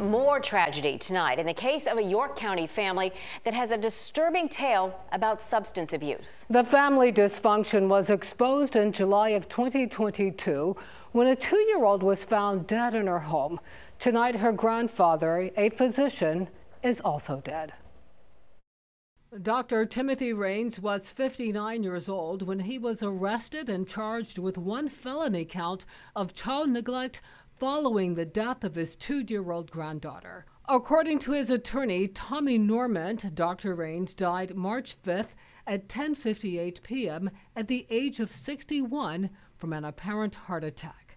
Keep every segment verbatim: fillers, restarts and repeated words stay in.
More tragedy tonight in the case of a York County family that has a disturbing tale about substance abuse. The family dysfunction was exposed in July of twenty twenty-two when a two-year-old was found dead in her home. Tonight, her grandfather, a physician, is also dead. Doctor Timothy Raines was fifty-nine years old when he was arrested and charged with one felony count of child neglect following the death of his two-year-old granddaughter. According to his attorney, Tommy Normand, Doctor Raines died March fifth at ten fifty-eight p m at the age of sixty-one from an apparent heart attack.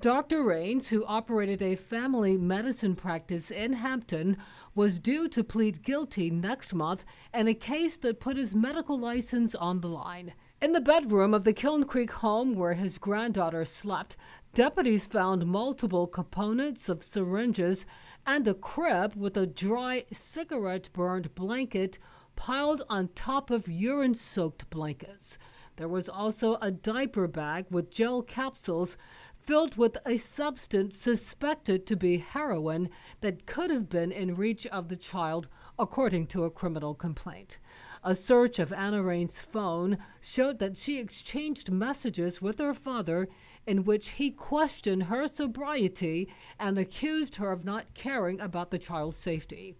Doctor Raines, who operated a family medicine practice in Hampton, was due to plead guilty next month in a case that put his medical license on the line. In the bedroom of the Kiln Creek home where his granddaughter slept, deputies found multiple components of syringes and a crib with a dry cigarette-burned blanket piled on top of urine-soaked blankets. There was also a diaper bag with gel capsules filled with a substance suspected to be heroin that could have been in reach of the child, according to a criminal complaint. A search of Anna Raines' phone showed that she exchanged messages with her father in which he questioned her sobriety and accused her of not caring about the child's safety.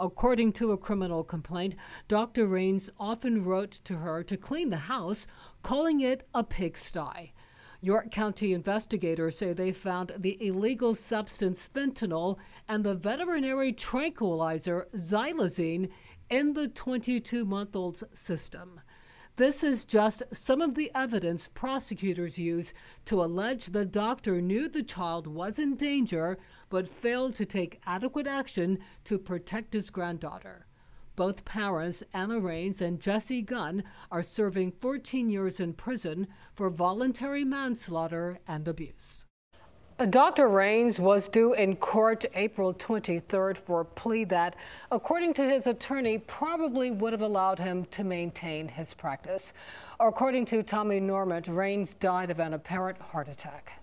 According to a criminal complaint, Doctor Raines often wrote to her to clean the house, calling it a pigsty. York County investigators say they found the illegal substance fentanyl and the veterinary tranquilizer xylazine in the twenty-two-month-old's system. This is just some of the evidence prosecutors use to allege the doctor knew the child was in danger but failed to take adequate action to protect his granddaughter. Both parents, Anna Raines and Jesse Gunn, are serving fourteen years in prison for voluntary manslaughter and abuse. Doctor Raines was due in court April twenty-third for a plea that, according to his attorney, probably would have allowed him to maintain his practice. According to Tommy Normand, Raines died of an apparent heart attack.